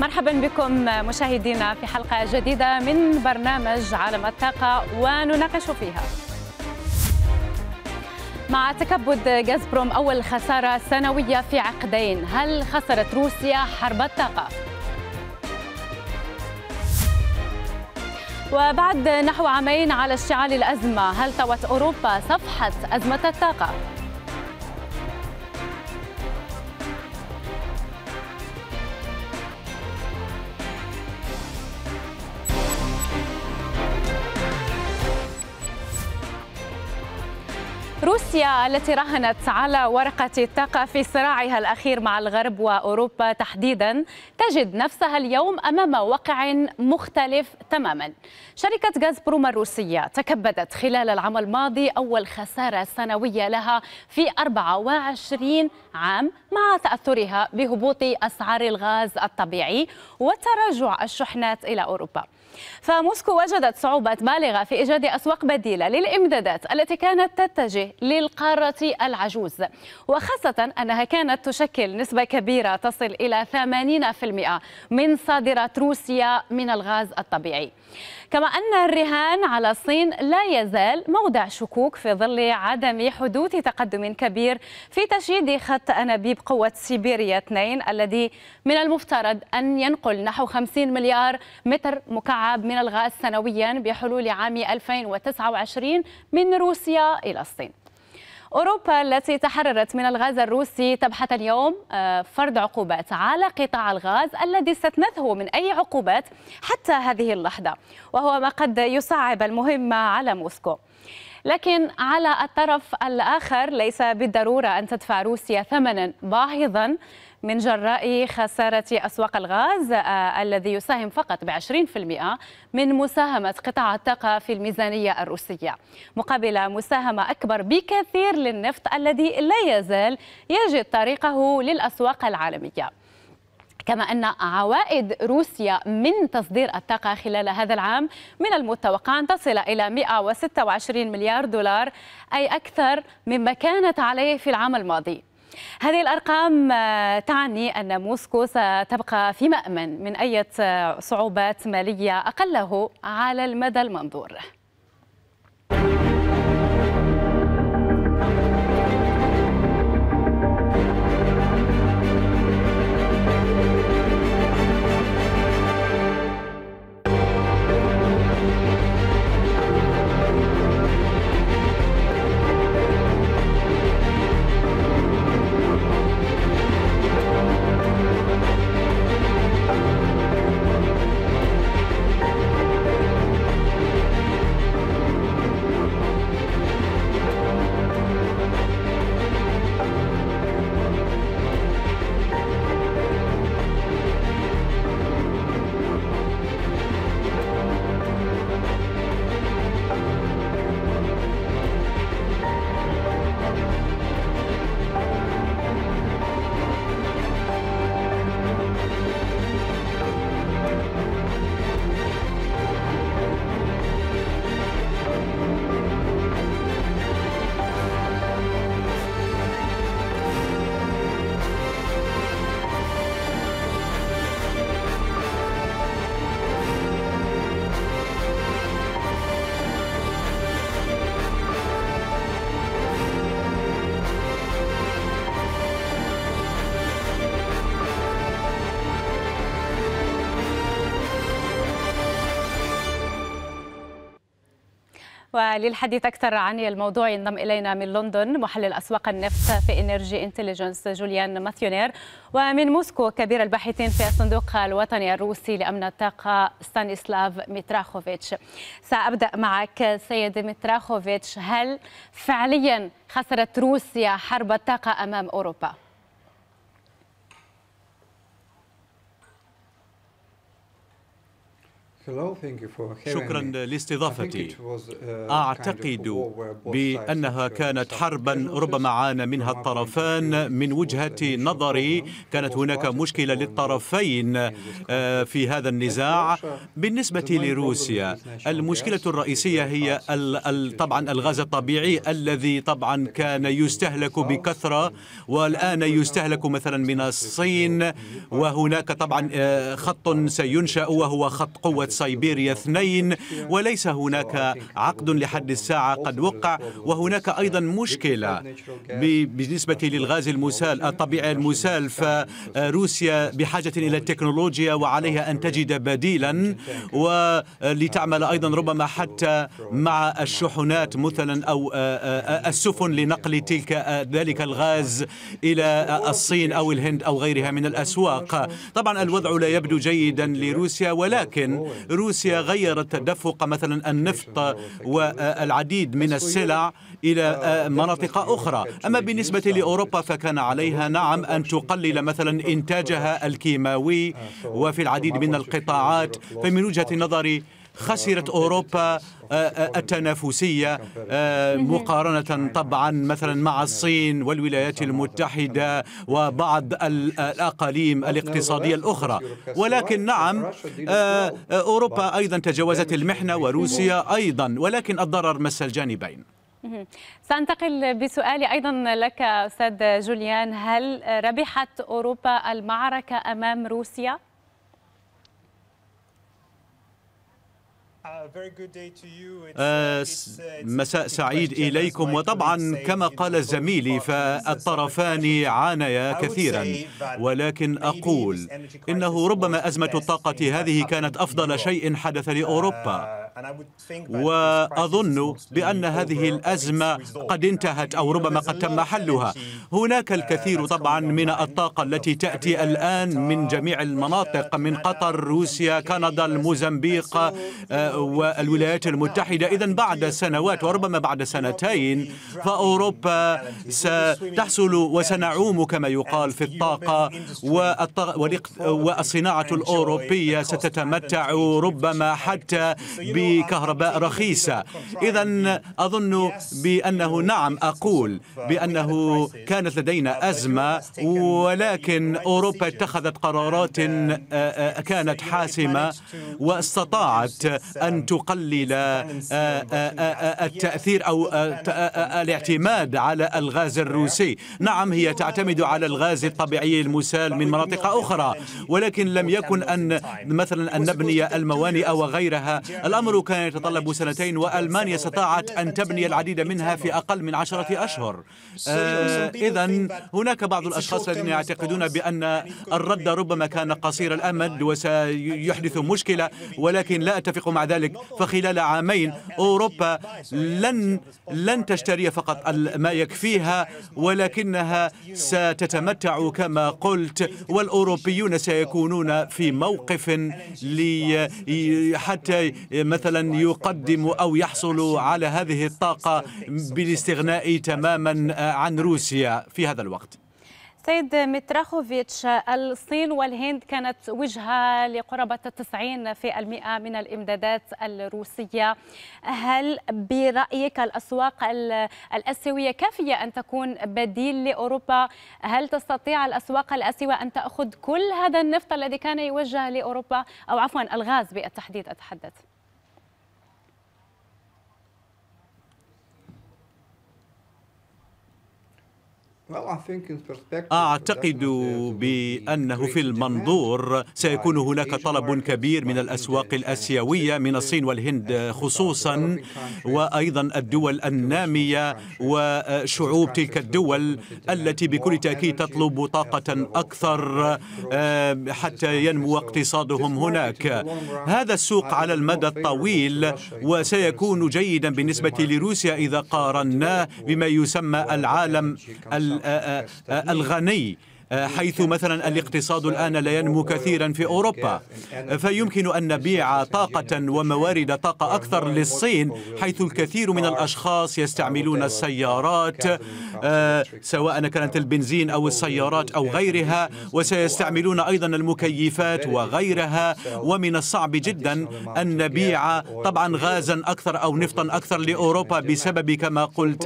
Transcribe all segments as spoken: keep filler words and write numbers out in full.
مرحبا بكم مشاهدينا في حلقة جديدة من برنامج عالم الطاقة ونناقش فيها مع تكبد غازبروم أول خسارة سنوية في عقدين، هل خسرت روسيا حرب الطاقة؟ وبعد نحو عامين على اشتعال الأزمة، هل طوت أوروبا صفحة أزمة الطاقة؟ روسيا التي راهنت على ورقة الطاقة في صراعها الأخير مع الغرب وأوروبا تحديدا تجد نفسها اليوم أمام واقع مختلف تماما. شركة غازبروم الروسية تكبدت خلال العام الماضي أول خسارة سنوية لها في أربعة وعشرين عام مع تأثرها بهبوط أسعار الغاز الطبيعي وتراجع الشحنات إلى أوروبا. فموسكو وجدت صعوبات بالغة في إيجاد أسواق بديلة للإمدادات التي كانت تتجه للقارة العجوز، وخاصة أنها كانت تشكل نسبة كبيرة تصل إلى ثمانين بالمئة من صادرات روسيا من الغاز الطبيعي. كما أن الرهان على الصين لا يزال موضع شكوك في ظل عدم حدوث تقدم كبير في تشييد خط أنابيب قوة سيبيريا اثنين الذي من المفترض أن ينقل نحو خمسين مليار متر مكعب من الغاز سنويا بحلول عام ألفين وتسعة وعشرين من روسيا إلى الصين. أوروبا التي تحررت من الغاز الروسي تبحث اليوم فرض عقوبات على قطاع الغاز الذي استثنته من أي عقوبات حتى هذه اللحظة، وهو ما قد يصعب المهمة على موسكو. لكن على الطرف الآخر ليس بالضرورة أن تدفع روسيا ثمنا باهظا من جراء خسارة أسواق الغاز الذي يساهم فقط بعشرين بالمئة من مساهمة قطاع الطاقة في الميزانية الروسية، مقابل مساهمة أكبر بكثير للنفط الذي لا يزال يجد طريقه للأسواق العالمية. كما أن عوائد روسيا من تصدير الطاقة خلال هذا العام من المتوقع أن تصل إلى مئة وستة وعشرين مليار دولار، أي أكثر مما كانت عليه في العام الماضي. هذه الأرقام تعني أن موسكو ستبقى في مأمن من أي صعوبات مالية أقله على المدى المنظور. وللحديث أكثر عن الموضوع ينضم إلينا من لندن محلل أسواق النفط في إنرجي إنتليجنس جوليان ماثيونير، ومن موسكو كبير الباحثين في الصندوق الوطني الروسي لأمن الطاقة ستانيسلاف ميتراخوفيتش. سأبدأ معك سيد ميتراخوفيتش، هل فعليا خسرت روسيا حرب الطاقة أمام أوروبا؟ شكرا لاستضافتي. أعتقد بأنها كانت حربا ربما عانى منها الطرفان. من وجهة نظري كانت هناك مشكلة للطرفين في هذا النزاع. بالنسبة لروسيا المشكلة الرئيسية هي طبعا الغاز الطبيعي الذي طبعا كان يستهلك بكثرة والآن يستهلك مثلا من الصين، وهناك طبعا خط سينشأ وهو خط قوة سيبيريا اثنين، وليس هناك عقد لحد الساعة قد وقع. وهناك أيضا مشكلة بالنسبة للغاز المسال الطبيعي المسال، فروسيا بحاجة إلى التكنولوجيا وعليها أن تجد بديلا، ولتعمل أيضا ربما حتى مع الشحنات مثلا أو السفن لنقل تلك ذلك الغاز إلى الصين أو الهند أو غيرها من الأسواق. طبعا الوضع لا يبدو جيدا لروسيا، ولكن روسيا غيرت تدفق مثلا النفط والعديد من السلع إلى مناطق أخرى. أما بالنسبة لأوروبا فكان عليها نعم أن تقلل مثلا إنتاجها الكيماوي وفي العديد من القطاعات. فمن وجهة نظري خسرت أوروبا التنافسية مقارنة طبعا مثلا مع الصين والولايات المتحدة وبعض الأقاليم الاقتصادية الأخرى. ولكن نعم أوروبا أيضا تجاوزت المحنة وروسيا أيضا، ولكن الضرر مس الجانبين. سأنتقل بسؤالي أيضا لك أستاذ جوليان، هل ربحت أوروبا المعركة أمام روسيا؟ مساء سعيد إليكم. وطبعا كما قال زميلي فالطرفان عانيا كثيرا، ولكن أقول إنه ربما أزمة الطاقة هذه كانت أفضل شيء حدث لأوروبا، وأظن بأن هذه الأزمة قد انتهت أو ربما قد تم حلها. هناك الكثير طبعا من الطاقة التي تأتي الآن من جميع المناطق، من قطر، روسيا، كندا، الموزمبيق والولايات المتحدة. إذن بعد سنوات وربما بعد سنتين فأوروبا ستحصل وسنعوم كما يقال في الطاقة، والصناعة الأوروبية ستتمتع ربما حتى بكهرباء رخيصة. إذن أظن بأنه نعم أقول بأنه كانت لدينا أزمة، ولكن أوروبا اتخذت قرارات كانت حاسمة واستطاعت أن تقلل التأثير أو الاعتماد على الغاز الروسي. نعم هي تعتمد على الغاز الطبيعي المسال من مناطق أخرى، ولكن لم يكن أن مثلا أن نبني الموانئ وغيرها. الأمر كان يتطلب سنتين، وألمانيا استطاعت أن تبني العديد منها في أقل من عشرة أشهر. آه إذن هناك بعض الأشخاص الذين يعتقدون بأن الرد ربما كان قصير الأمد وسيحدث مشكلة، ولكن لا أتفق مع ذلك. فخلال عامين أوروبا لن لن تشتري فقط ما يكفيها، ولكنها ستتمتع كما قلت، والأوروبيون سيكونون في موقف لي حتى مثلا يقدم أو يحصل على هذه الطاقة بالاستغناء تماما عن روسيا في هذا الوقت. سيد متراخوفيتش، الصين والهند كانت وجهة لقرابة التسعين في المئة من الإمدادات الروسية. هل برأيك الأسواق الآسيوية كافية أن تكون بديل لأوروبا؟ هل تستطيع الأسواق الآسيوية أن تأخذ كل هذا النفط الذي كان يوجه لأوروبا، أو عفوا الغاز بالتحديد أتحدث؟ أعتقد بأنه في المنظور سيكون هناك طلب كبير من الأسواق الآسيوية، من الصين والهند خصوصا، وأيضا الدول النامية وشعوب تلك الدول التي بكل تأكيد تطلب طاقة أكثر حتى ينمو اقتصادهم هناك. هذا السوق على المدى الطويل وسيكون جيدا بالنسبة لروسيا إذا قارناه بما يسمى العالم الغني. حيث مثلا الاقتصاد الآن لا ينمو كثيرا في أوروبا، فيمكن أن نبيع طاقة وموارد طاقة أكثر للصين، حيث الكثير من الأشخاص يستعملون السيارات سواء كانت البنزين أو السيارات أو غيرها، وسيستعملون أيضا المكيفات وغيرها، ومن الصعب جدا أن نبيع طبعا غازا أكثر أو نفطا أكثر لأوروبا بسبب كما قلت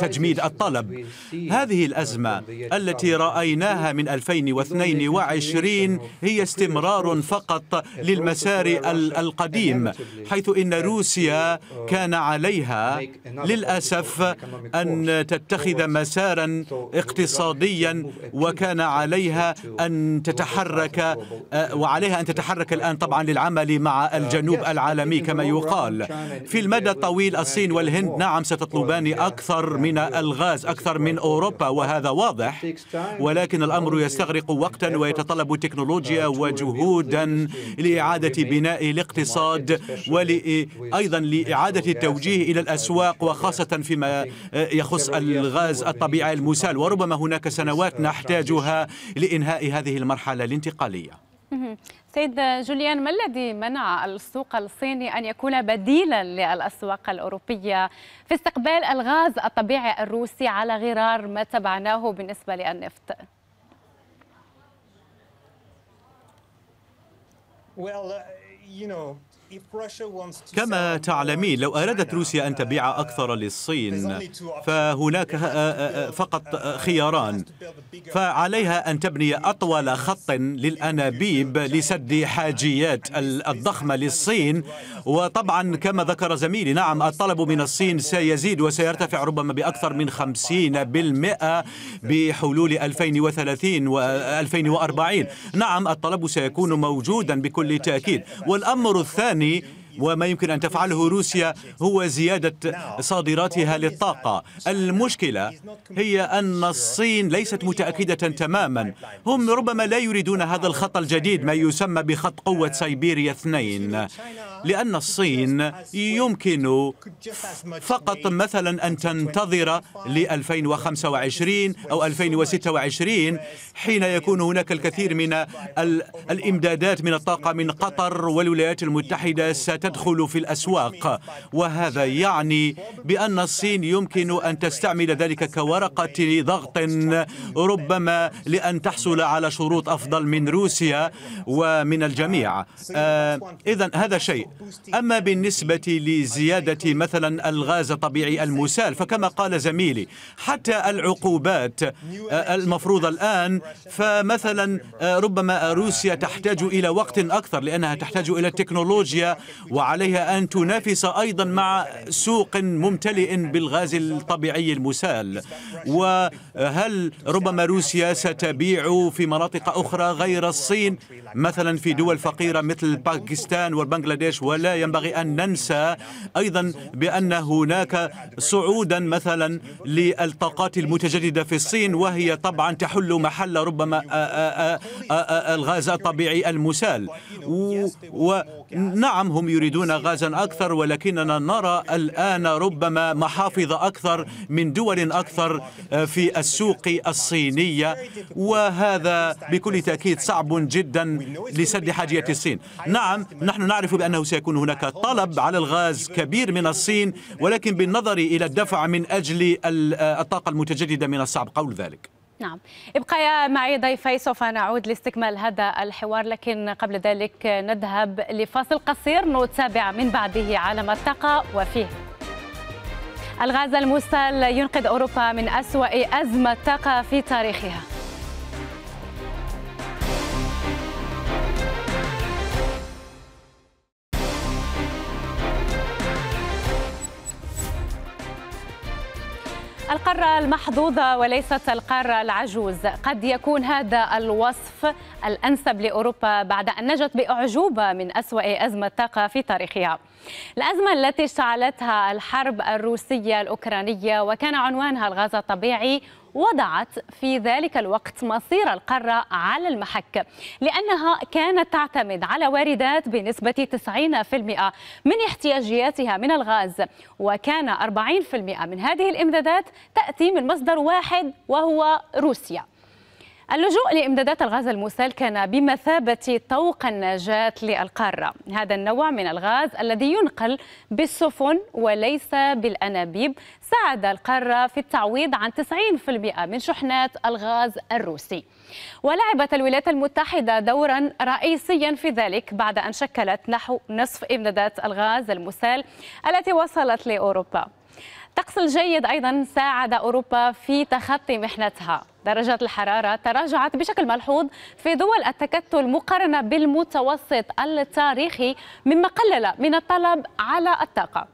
تجميد الطلب. هذه الأزمة التي رأيناها من ألفين واثنين وعشرين هي استمرار فقط للمسار القديم، حيث إن روسيا كان عليها للأسف أن تتخذ مسارا اقتصاديا، وكان عليها أن تتحرك وعليها أن تتحرك الآن طبعا للعمل مع الجنوب العالمي كما يقال. في المدى الطويل الصين والهند نعم ستطلبان أكثر من الغاز أكثر من أوروبا وهذا واضح، ولكن الأمر يستغرق وقتا ويتطلب تكنولوجيا وجهودا لإعادة بناء الاقتصاد وأيضا لإعادة التوجيه إلى الأسواق، وخاصة فيما يخص الغاز الطبيعي المسال، وربما هناك سنوات نحتاجها لإنهاء هذه المرحلة الانتقالية. سيد جوليان، ما الذي منع السوق الصيني أن يكون بديلا للأسواق الأوروبية في استقبال الغاز الطبيعي الروسي على غرار ما تبعناه بالنسبة للنفط؟ كما تعلمين لو أرادت روسيا أن تبيع أكثر للصين فهناك فقط خياران، فعليها أن تبني أطول خط للأنابيب لسد حاجيات الضخمة للصين، وطبعا كما ذكر زميلي نعم الطلب من الصين سيزيد وسيرتفع ربما بأكثر من خمسين بالمئة بحلول ألفين وثلاثين وألفين وأربعين. نعم الطلب سيكون موجودا بكل تأكيد. والأمر الثاني وما يمكن أن تفعله روسيا هو زيادة صادراتها للطاقة. المشكلة هي أن الصين ليست متأكدة تماما، هم ربما لا يريدون هذا الخط الجديد ما يسمى بخط قوة سيبيريا اثنين، لأن الصين يمكن فقط مثلا أن تنتظر ل ألفين وخمسة وعشرين أو ألفين وستة وعشرين حين يكون هناك الكثير من الإمدادات من الطاقة من قطر والولايات المتحدة ستدخل في الأسواق، وهذا يعني بأن الصين يمكن أن تستعمل ذلك كورقة ضغط ربما لأن تحصل على شروط أفضل من روسيا ومن الجميع. آه إذن هذا شيء. أما بالنسبة لزيادة مثلا الغاز الطبيعي المسال فكما قال زميلي حتى العقوبات المفروضة الآن، فمثلا ربما روسيا تحتاج إلى وقت أكثر لأنها تحتاج إلى التكنولوجيا، وعليها أن تنافس أيضا مع سوق ممتلئ بالغاز الطبيعي المسال. وهل ربما روسيا ستبيع في مناطق أخرى غير الصين مثلا في دول فقيرة مثل باكستان والبنغلاديش؟ ولا ينبغي أن ننسى أيضا بأن هناك صعودا مثلا للطاقات المتجددة في الصين، وهي طبعا تحل محل ربما الغاز الطبيعي المسال. ونعم هم يريدون غازا أكثر، ولكننا نرى الآن ربما محافظ أكثر من دول أكثر في السوق الصينية، وهذا بكل تأكيد صعب جدا لسد حاجية الصين. نعم نحن نعرف بأنه سيكون هناك طلب على الغاز كبير من الصين، ولكن بالنظر إلى الدفع من أجل الطاقة المتجددة من الصعب قول ذلك. نعم، ابقيا معي ضيفي، سوف نعود لاستكمال هذا الحوار، لكن قبل ذلك نذهب لفاصل قصير نتابع من بعده عالم الطاقة. وفيه الغاز المسال ينقذ أوروبا من أسوأ أزمة طاقة في تاريخها. القارة المحظوظة وليست القارة العجوز، قد يكون هذا الوصف الأنسب لأوروبا بعد أن نجت بأعجوبة من أسوأ أزمة طاقة في تاريخها. الأزمة التي اشتعلتها الحرب الروسية الأوكرانية وكان عنوانها الغاز الطبيعي وضعت في ذلك الوقت مصير القارة على المحك، لأنها كانت تعتمد على واردات بنسبة تسعين بالمئة من احتياجياتها من الغاز، وكان أربعين بالمئة من هذه الإمدادات تأتي من مصدر واحد وهو روسيا. اللجوء لإمدادات الغاز المسال كان بمثابة طوق النجاة للقارة. هذا النوع من الغاز الذي ينقل بالسفن وليس بالأنابيب ساعد القارة في التعويض عن تسعين بالمئة من شحنات الغاز الروسي. ولعبت الولايات المتحدة دورا رئيسيا في ذلك بعد أن شكلت نحو نصف إمدادات الغاز المسال التي وصلت لأوروبا. الطقس الجيد أيضا ساعد أوروبا في تخطي محنتها. درجات الحرارة تراجعت بشكل ملحوظ في دول التكتل مقارنة بالمتوسط التاريخي، مما قلل من الطلب على الطاقة.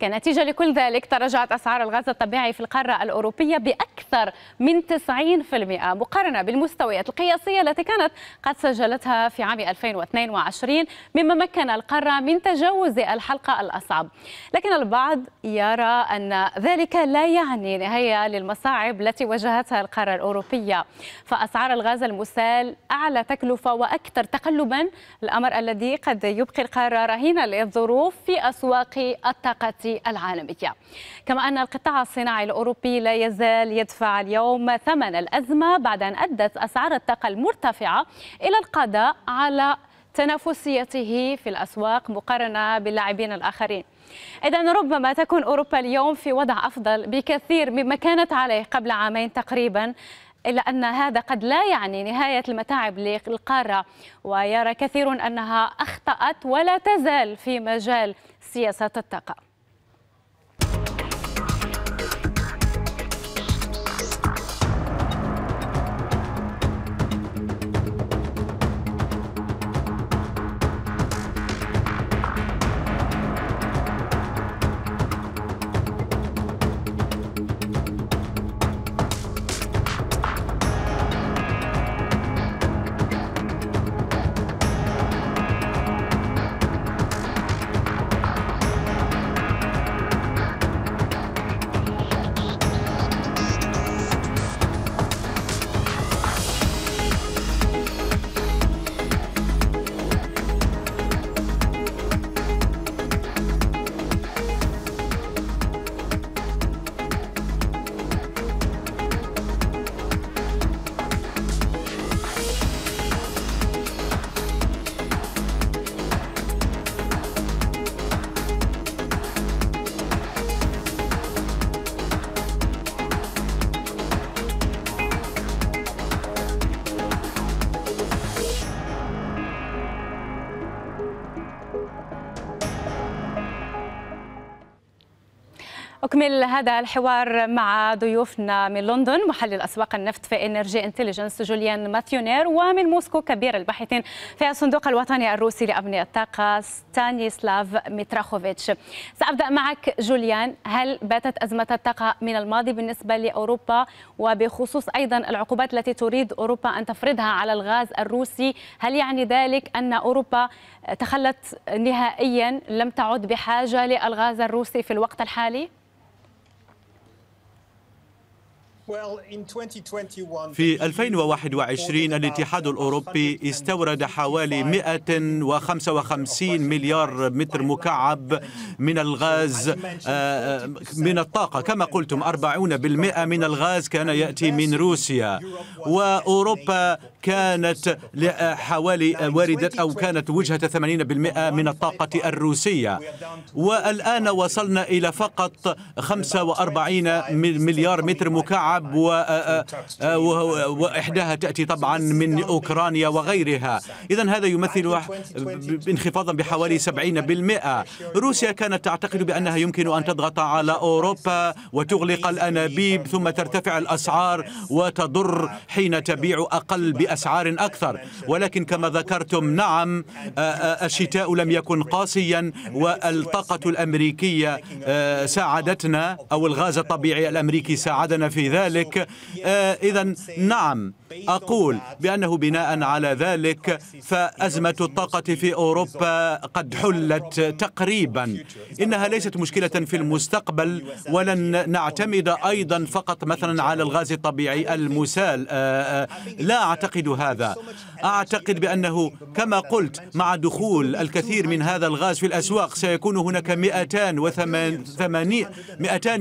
كنتيجة لكل ذلك تراجعت أسعار الغاز الطبيعي في القارة الأوروبية بأكثر من تسعين بالمئة مقارنة بالمستويات القياسية التي كانت قد سجلتها في عام ألفين واثنين وعشرين، مما مكن القارة من تجاوز الحلقة الأصعب. لكن البعض يرى أن ذلك لا يعني نهاية للمصاعب التي واجهتها القارة الأوروبية، فأسعار الغاز المسال أعلى تكلفة وأكثر تقلبا، الأمر الذي قد يبقي القارة رهينة للظروف في أسواق الطاقة العالمية. كما أن القطاع الصناعي الأوروبي لا يزال يدفع اليوم ثمن الأزمة بعد أن أدت أسعار الطاقة المرتفعة إلى القضاء على تنافسيته في الأسواق مقارنة باللاعبين الآخرين. إذن ربما تكون أوروبا اليوم في وضع أفضل بكثير مما كانت عليه قبل عامين تقريبا، إلا أن هذا قد لا يعني نهاية المتاعب للقارة، ويرى كثير أنها أخطأت ولا تزال في مجال سياسة الطاقة. أكمل هذا الحوار مع ضيوفنا من لندن محلل أسواق النفط في إنرجي انتليجنس جوليان ماثيونير، ومن موسكو كبير الباحثين في الصندوق الوطني الروسي لأمن الطاقة ستانيسلاف ميتراخوفيتش. سأبدأ معك جوليان، هل باتت أزمة الطاقة من الماضي بالنسبة لأوروبا، وبخصوص أيضا العقوبات التي تريد أوروبا أن تفرضها على الغاز الروسي؟ هل يعني ذلك أن أوروبا تخلت نهائيا، لم تعد بحاجة للغاز الروسي في الوقت الحالي؟ في ألفين وواحد وعشرين الاتحاد الأوروبي استورد حوالي مئة وخمسة وخمسين مليار متر مكعب من الغاز من الطاقة. كما قلتم أربعين بالمئة من الغاز كان يأتي من روسيا، وأوروبا كانت حوالي واردة أو كانت وجهة ثمانين بالمئة من الطاقة الروسية، والآن وصلنا إلى فقط خمسة وأربعين مليار متر مكعب، وإحداها تأتي طبعا من أوكرانيا وغيرها. إذن هذا يمثل انخفاضا بحوالي سبعين بالمئة. روسيا كانت تعتقد بأنها يمكن أن تضغط على أوروبا وتغلق الأنابيب ثم ترتفع الأسعار وتضر حين تبيع أقل بأسعار أكثر، ولكن كما ذكرتم نعم الشتاء لم يكن قاسيا، والطاقة الأمريكية ساعدتنا، أو الغاز الطبيعي الأمريكي ساعدنا في ذلك. إذن نعم أقول بأنه بناء على ذلك فأزمة الطاقة في أوروبا قد حلت تقريبا. إنها ليست مشكلة في المستقبل، ولن نعتمد أيضا فقط مثلا على الغاز الطبيعي المسال، لا أعتقد أعتقد هذا. أعتقد بأنه كما قلت مع دخول الكثير من هذا الغاز في الأسواق سيكون هناك مئتان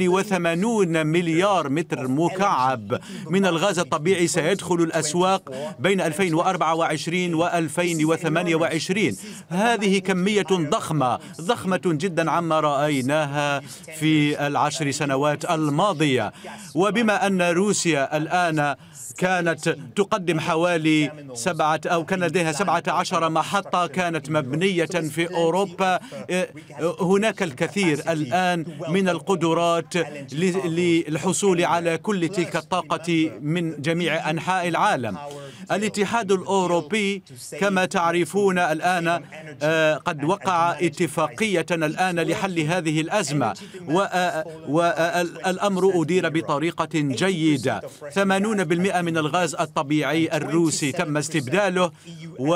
وثمانين مليار متر مكعب من الغاز الطبيعي سيدخل الأسواق بين ألفين وأربعة وعشرين وألفين وثمانية وعشرين. هذه كمية ضخمة ضخمة جدا عما رأيناها في العشر سنوات الماضية. وبما أن روسيا الآن كانت تقدم حوالي سبعة أو كان لديها سبعة عشر محطة كانت مبنية في أوروبا، هناك الكثير الآن من القدرات للحصول على كل تلك الطاقة من جميع أنحاء العالم. الاتحاد الأوروبي كما تعرفون الآن قد وقع اتفاقية الآن لحل هذه الأزمة، والأمر أدير بطريقة جيدة. ثمانين بالمئة من الغاز الطبيعي الروسي تم استبداله، و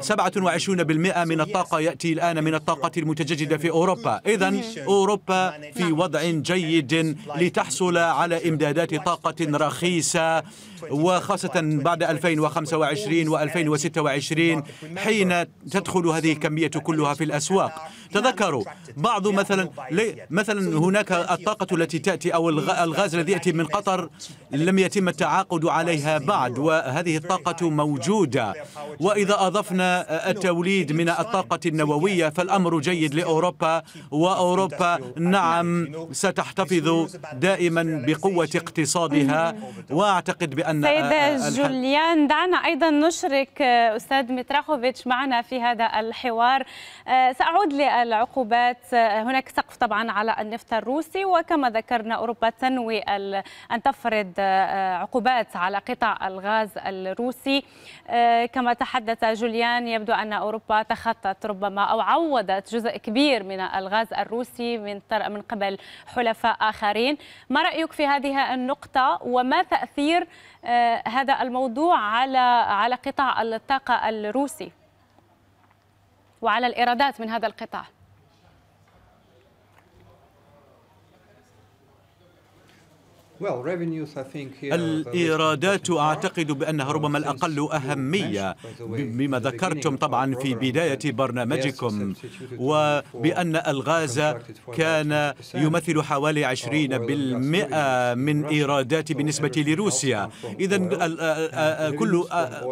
سبعة وعشرين بالمئة من الطاقة يأتي الآن من الطاقة المتجددة في أوروبا. إذن أوروبا في وضع جيد لتحصل على إمدادات طاقة رخيصة، وخاصة بعد ألفين وخمسة وعشرين وألفين وستة وعشرين حين تدخل هذه الكمية كلها في الأسواق. تذكروا بعض مثلا مثلا هناك الطاقة التي تأتي أو الغاز الذي يأتي من قطر لم يتم التعاقد عليها بعد، وهذه الطاقة موجودة. وإذا أضفنا التوليد من الطاقة النووية فالأمر جيد لأوروبا، وأوروبا نعم ستحتفظ دائما بقوة اقتصادها. وأعتقد بأن سيد جوليان، دعنا أيضا نشرك أستاذ متراخوفيتش معنا في هذا الحوار. سأعود للعقوبات، هناك سقف طبعا على النفط الروسي، وكما ذكرنا أوروبا تنوي أن تفرض عقوبات على قطاع الغاز الروسي. كما تحدث جوليان، يبدو أن أوروبا تخطت ربما أو عوضت جزء كبير من الغاز الروسي من من قبل حلفاء آخرين. ما رأيك في هذه النقطة، وما تأثير هذا الموضوع على على قطاع الطاقة الروسي وعلى الإيرادات من هذا القطاع؟ الإيرادات أعتقد بأنها ربما الأقل أهمية مما ذكرتم طبعا في بداية برنامجكم، وبأن الغاز كان يمثل حوالي عشرين بالمئة من إيرادات بالنسبة لروسيا. إذن كل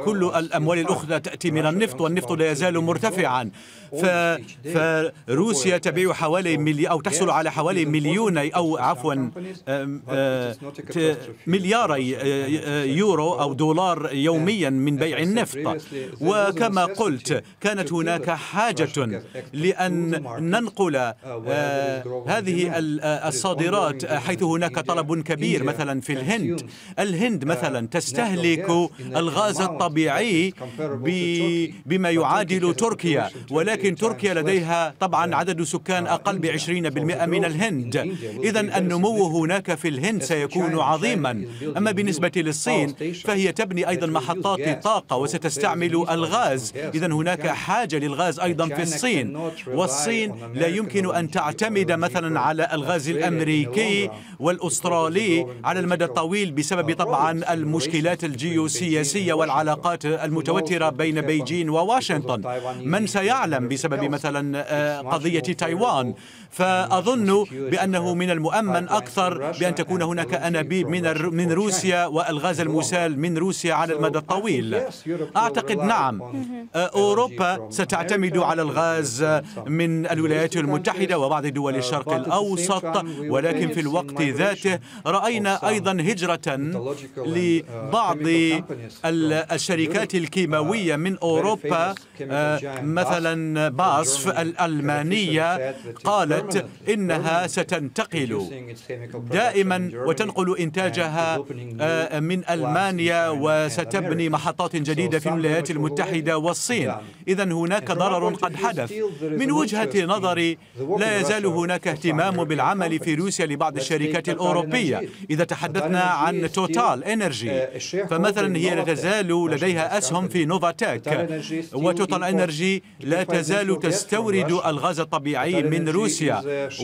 كل الأموال الأخرى تأتي من النفط، والنفط لا يزال مرتفعا. فروسيا تبيع حوالي ملي أو تحصل على حوالي مليوني أو عفوا ملياري يورو أو دولار يوميا من بيع النفط. وكما قلت كانت هناك حاجة لأن ننقل هذه الصادرات حيث هناك طلب كبير. مثلا في الهند، الهند مثلا تستهلك الغاز الطبيعي بما يعادل تركيا، ولكن تركيا لديها طبعا عدد سكان أقل بعشرين بالمئة من الهند. إذن النمو هناك في الهند سيكون عظيما. أما بالنسبة للصين فهي تبني أيضا محطات طاقة وستستعمل الغاز، إذن هناك حاجة للغاز أيضا في الصين. والصين لا يمكن أن تعتمد مثلا على الغاز الأمريكي والأسترالي على المدى الطويل بسبب طبعا المشكلات الجيوسياسية والعلاقات المتوترة بين بيجين وواشنطن. من سيعلم بسبب مثلا قضية تايوان. فأظن بأنه من المؤمن أكثر بأن تكون هناك أنابيب من من روسيا والغاز المسال من روسيا على المدى الطويل. أعتقد نعم أوروبا ستعتمد على الغاز من الولايات المتحدة وبعض دول الشرق الأوسط، ولكن في الوقت ذاته رأينا أيضا هجرة لبعض الشركات الكيماوية من أوروبا. مثلا باسف الألمانية قالت إنها ستنتقل دائما وتنقل إنتاجها من ألمانيا وستبني محطات جديدة في الولايات المتحدة والصين. إذن هناك ضرر قد حدث. من وجهة نظري لا يزال هناك اهتمام بالعمل في روسيا لبعض الشركات الأوروبية. إذا تحدثنا عن توتال إنرجي فمثلا هي لا تزال لديها أسهم في نوفاتك، وتوتال إنرجي لا تزال تستورد الغاز الطبيعي من روسيا،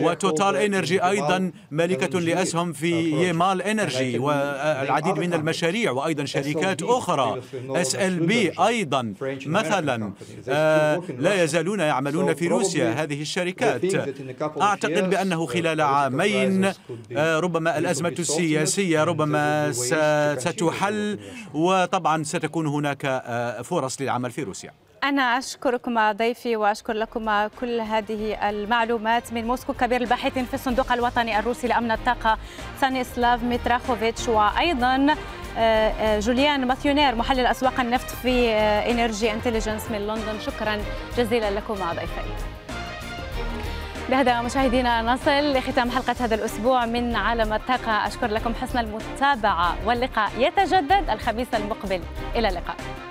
وتوتال إنرجي أيضا مالكة لأسهم في مال انرجي والعديد من المشاريع وايضا شركات اخرى. اس ال بي ايضا مثلا لا يزالون يعملون في روسيا هذه الشركات. اعتقد بانه خلال عامين ربما الازمه السياسيه ربما ستحل، وطبعا ستكون هناك فرص للعمل في روسيا. أنا أشكركم ضيفي وأشكر لكم كل هذه المعلومات من موسكو كبير الباحث في الصندوق الوطني الروسي لأمن الطاقة ستانيسلاف ميتراخوفيتش، وأيضا جوليان ماثيونير محلل أسواق النفط في إنرجي انتليجنس من لندن. شكرا جزيلا لكم ضيفي. بهذا مشاهدينا نصل لختام حلقة هذا الأسبوع من عالم الطاقة. أشكر لكم حسن المتابعة، واللقاء يتجدد الخميس المقبل. إلى اللقاء.